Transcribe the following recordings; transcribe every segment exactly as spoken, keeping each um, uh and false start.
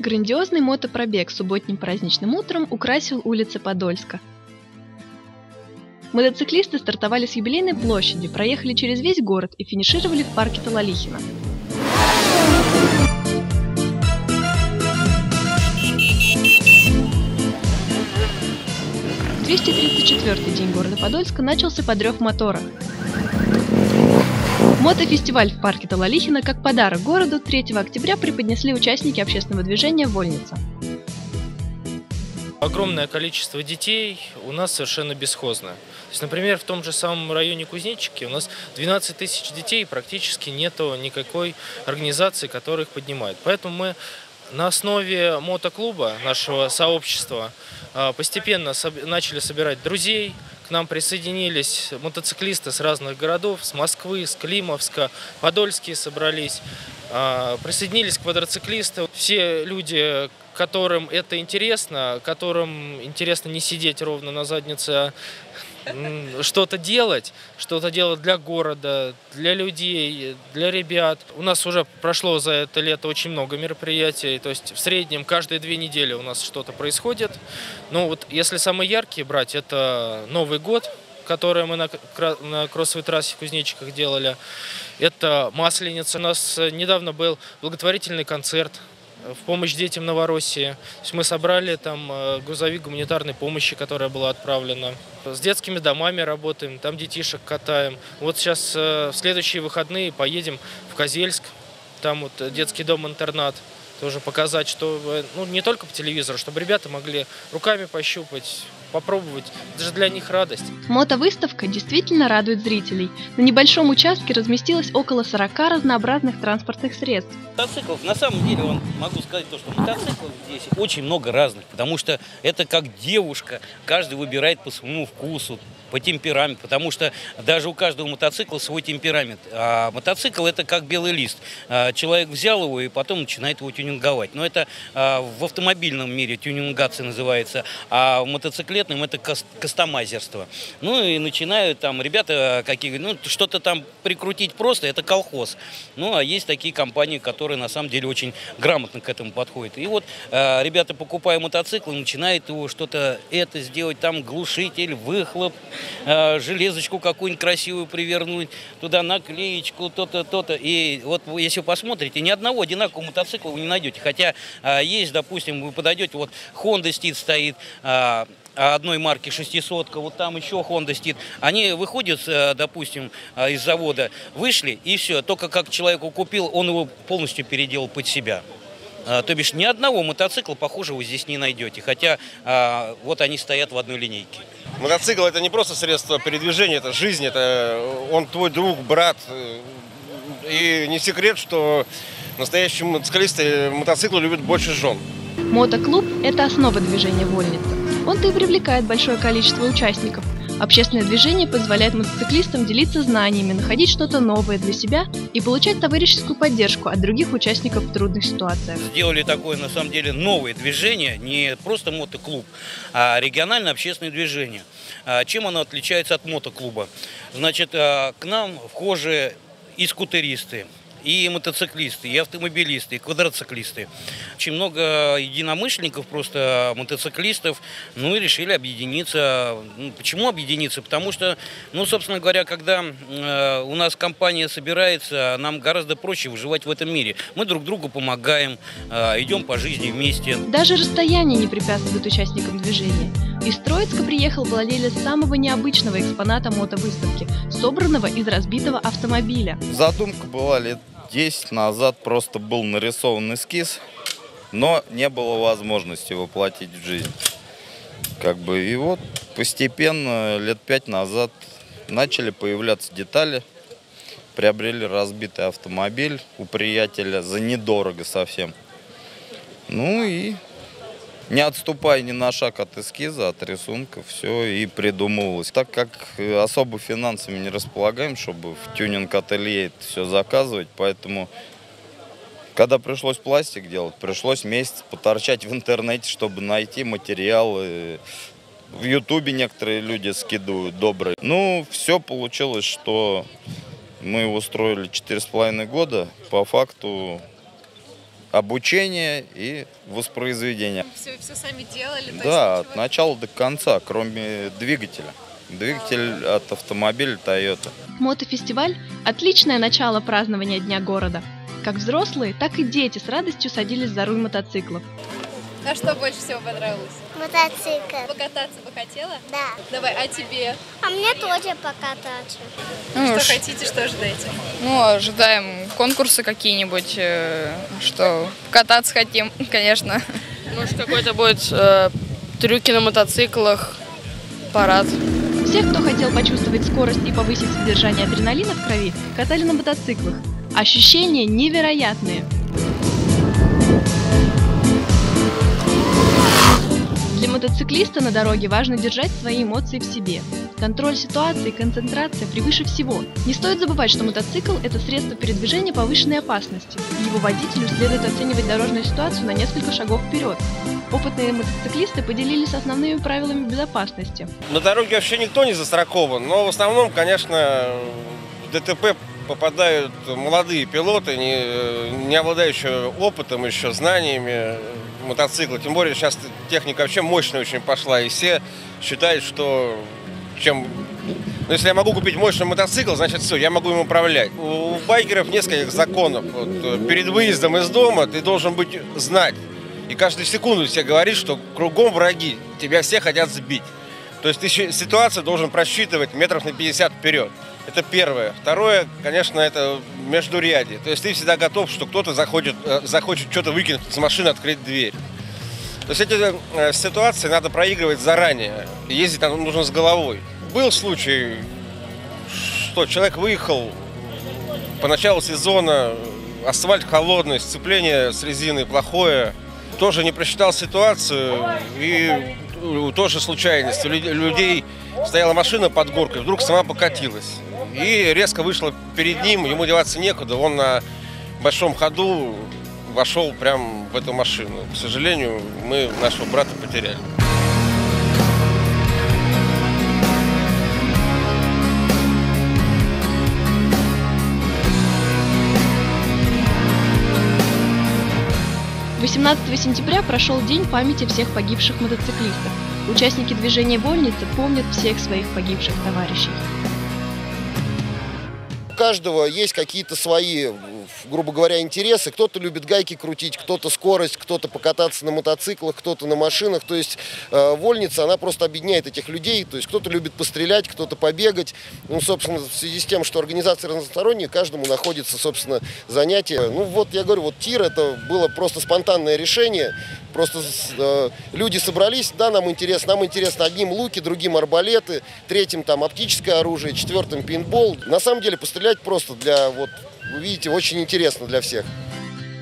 Грандиозный мотопробег субботним праздничным утром украсил улицы Подольска. Мотоциклисты стартовали с Юбилейной площади, проехали через весь город и финишировали в парке Талалихина. двести тридцать четвёртый день города Подольска начался под рев мотора. Мотофестиваль в парке Талалихина как подарок городу третьего октября преподнесли участники общественного движения «Вольница». Огромное количество детей у нас совершенно бесхозно. То есть, например, в том же самом районе Кузнечики у нас двенадцать тысяч детей, практически нету никакой организации, которая их поднимает. Поэтому мы на основе мотоклуба нашего сообщества постепенно начали собирать друзей. К нам присоединились мотоциклисты с разных городов, с Москвы, с Климовска, подольские собрались. Присоединились к квадроциклистам. Все люди, которым это интересно, которым интересно не сидеть ровно на заднице, а что-то делать, что-то делать для города, для людей, для ребят. У нас уже прошло за это лето очень много мероприятий, то есть в среднем каждые две недели у нас что-то происходит. Ну вот если самые яркие брать, это Новый год, которые мы на кроссовой трассе в Кузнечиках делали. Это Масленица. У нас недавно был благотворительный концерт в помощь детям Новороссии. То есть мы собрали там грузовик гуманитарной помощи, которая была отправлена. С детскими домами работаем, там детишек катаем. Вот сейчас в следующие выходные поедем в Козельск. Там вот детский дом-интернат. Тоже показать, что ну, не только по телевизору, чтобы ребята могли руками пощупать, попробовать. Это же для них радость. Мотовыставка действительно радует зрителей. На небольшом участке разместилось около сорока разнообразных транспортных средств. Мотоциклов, на самом деле, он, могу сказать, то, что мотоциклов здесь очень много разных, потому что это как девушка, каждый выбирает по своему вкусу, по темпераменту, потому что даже у каждого мотоцикла свой темперамент. А мотоцикл – это как белый лист. Человек взял его и потом начинает его тюнинговать. Но это в автомобильном мире тюнингация называется, а в мотоциклетном – это кастомайзерство. Ну и начинают там ребята какие-то, ну, что-то там прикрутить просто – это колхоз. Ну а есть такие компании, которые на самом деле очень грамотно к этому подходят. И вот ребята, покупая мотоцикл, начинают его что-то это сделать, там глушитель, выхлоп, железочку какую-нибудь красивую привернуть, туда наклеечку, то-то, то-то. И вот если вы посмотрите, ни одного одинакового мотоцикла вы не найдете. Хотя есть, допустим, вы подойдете, вот Honda Steed стоит, одной марки шестисотка, вот там еще Honda Steed. Они выходят, допустим, из завода, вышли, и все. Только как человеку купил, он его полностью переделал под себя. То бишь ни одного мотоцикла похожего здесь не найдете, хотя а, вот они стоят в одной линейке. Мотоцикл – это не просто средство передвижения, это жизнь, это он твой друг, брат. И не секрет, что настоящие мотоциклисты мотоциклы любят больше жен. Мотоклуб – это основа движения «Вольница». Он-то и привлекает большое количество участников. Общественное движение позволяет мотоциклистам делиться знаниями, находить что-то новое для себя и получать товарищескую поддержку от других участников в трудных ситуациях. Сделали такое, на самом деле, новое движение, не просто мотоклуб, а региональное общественное движение. Чем оно отличается от мотоклуба? Значит, к нам вхожи и скутеристы, и мотоциклисты, и автомобилисты, и квадроциклисты. Очень много единомышленников, просто мотоциклистов, ну и решили объединиться. Почему объединиться? Потому что, ну, собственно говоря, когда э, у нас компания собирается, нам гораздо проще выживать в этом мире. Мы друг другу помогаем, э, идем по жизни вместе. Даже расстояние не препятствует участникам движения. Из Троицка приехал владелец самого необычного экспоната мотовыставки, собранного из разбитого автомобиля. Задумка была лет десять назад, просто был нарисован эскиз, но не было возможности воплотить в жизнь. Как бы, и вот постепенно лет пять назад начали появляться детали, приобрели разбитый автомобиль у приятеля за недорого совсем. Ну и не отступая ни на шаг от эскиза, от рисунка, все и придумывалось. Так как особо финансами не располагаем, чтобы в тюнинг-ателье это все заказывать, поэтому, когда пришлось пластик делать, пришлось месяц поторчать в интернете, чтобы найти материалы. В Ютубе некоторые люди скидывают, добрые. Ну, все получилось, что мы его строили четыре с половиной года, по факту обучение и воспроизведение. Все, все сами делали? Да, от начала до конца, кроме двигателя. Двигатель от автомобиля Toyota. Мотофестиваль – отличное начало празднования Дня города. Как взрослые, так и дети с радостью садились за руль мотоциклов. А что больше всего понравилось? Мотоцикл. Покататься бы хотела? Да. Давай, а тебе? А мне тоже покататься. Ну, что ш... хотите, что ожидаете? Ну, ожидаем конкурсы какие-нибудь, э, что покататься хотим, конечно. Может, какой-то будет э, трюки на мотоциклах, парад. Всех, кто хотел почувствовать скорость и повысить содержание адреналина в крови, катали на мотоциклах. Ощущения невероятные. Для мотоциклиста на дороге важно держать свои эмоции в себе. Контроль ситуации, концентрация превыше всего. Не стоит забывать, что мотоцикл – это средство передвижения повышенной опасности. Его водителю следует оценивать дорожную ситуацию на несколько шагов вперед. Опытные мотоциклисты поделились основными правилами безопасности. На дороге вообще никто не застрахован, но в основном, конечно, в ДТП попадают молодые пилоты, не, не обладающие опытом, еще знаниями мотоцикла. Тем более сейчас техника вообще мощная очень пошла, и все считают, что чем... Ну, если я могу купить мощный мотоцикл, значит все, я могу им управлять. У байкеров несколько законов. Вот, перед выездом из дома ты должен быть знать. И каждую секунду тебе говорит, что кругом враги, тебя все хотят сбить. То есть ты ситуацию должен просчитывать метров на пятьдесят вперед. Это первое. Второе, конечно, это междурядье. То есть ты всегда готов, что кто-то захочет, захочет что-то выкинуть с машины, открыть дверь. То есть эти ситуации надо проигрывать заранее. Ездить там нужно с головой. Был случай, что человек выехал по началу сезона, асфальт холодный, сцепление с резиной плохое. Тоже не просчитал ситуацию и... Тоже случайность. У людей стояла машина под горкой, вдруг сама покатилась. И резко вышла перед ним, ему деваться некуда. Он на большом ходу вошел прямо в эту машину. К сожалению, мы нашего брата потеряли. восемнадцатого сентября прошел День памяти всех погибших мотоциклистов. Участники движения «Вольница» помнят всех своих погибших товарищей. У каждого есть какие-то свои, грубо говоря, интересы. Кто-то любит гайки крутить, кто-то скорость, кто-то покататься на мотоциклах, кто-то на машинах. То есть «Вольница», она просто объединяет этих людей. То есть кто-то любит пострелять, кто-то побегать. Ну, собственно, в связи с тем, что организация разносторонняя, каждому находится, собственно, занятие. Ну, вот я говорю, вот тир, это было просто спонтанное решение. Просто э, люди собрались, да, нам интересно, нам интересно одним луки, другим арбалеты, третьим там оптическое оружие, четвертым пейнтбол. На самом деле пострелять просто для, вот, вы видите, очень интересно для всех.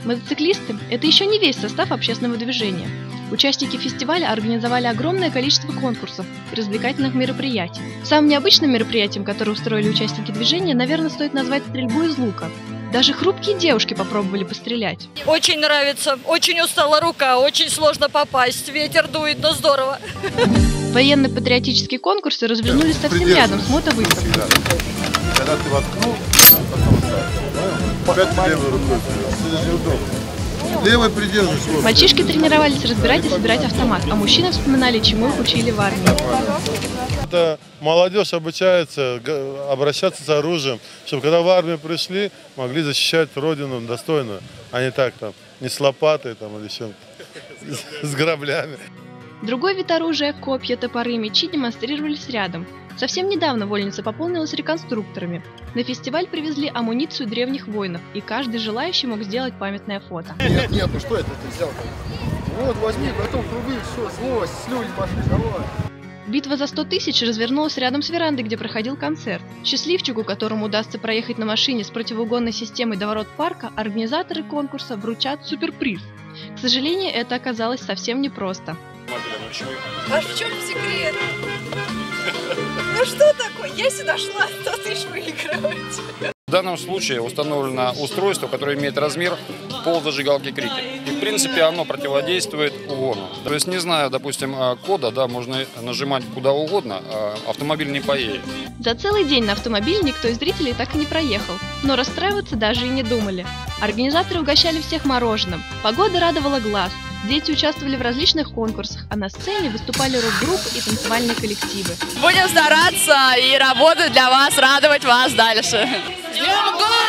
Мотоциклисты – это еще не весь состав общественного движения. Участники фестиваля организовали огромное количество конкурсов и развлекательных мероприятий. Самым необычным мероприятием, которое устроили участники движения, наверное, стоит назвать стрельбу из лука. Даже хрупкие девушки попробовали пострелять. Очень нравится, очень устала рука, очень сложно попасть, ветер дует, но здорово. Военно-патриотические конкурсы развернулись совсем рядом с мотовыставкой. Когда ты воткнул, потом ставишь, левой рукой. Левой придерживаешь. Мальчишки тренировались разбирать и собирать автомат, а мужчины вспоминали, чему их учили в армии. Это молодежь обучается обращаться с оружием, чтобы когда в армию пришли, могли защищать родину достойно, а не так там, не с лопатой там, или чем, с граблями. Другой вид оружия, копья, топоры, мечи демонстрировались рядом. Совсем недавно Вольница пополнилась реконструкторами. На фестиваль привезли амуницию древних воинов, и каждый желающий мог сделать памятное фото. Нет, нет, ну что это ты взял-то? Вот, возьми, потом пруби, все, злость, слюни пошли, давай. Битва за сто тысяч развернулась рядом с верандой, где проходил концерт. Счастливчику, которому удастся проехать на машине с противоугонной системой до ворот парка, организаторы конкурса вручат суперприз. К сожалению, это оказалось совсем непросто. А в чем секрет? Ну что такое? Я сюда шла, сто тысяч выигрывать. В данном случае установлено устройство, которое имеет размер ползажигалки крикет. И в принципе оно противодействует угону. То есть не зная, допустим, кода, да, можно нажимать куда угодно, а автомобиль не поедет. За целый день на автомобиль никто из зрителей так и не проехал. но расстраиваться даже и не думали. Организаторы угощали всех мороженым, погода радовала глаз, дети участвовали в различных конкурсах, а на сцене выступали рок-группы и танцевальные коллективы. Будем стараться и работать для вас, радовать вас дальше. С Днем города!